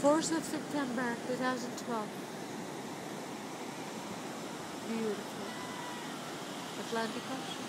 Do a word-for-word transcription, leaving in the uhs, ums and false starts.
fourth of September two thousand twelve. Beautiful. Atlantic Ocean.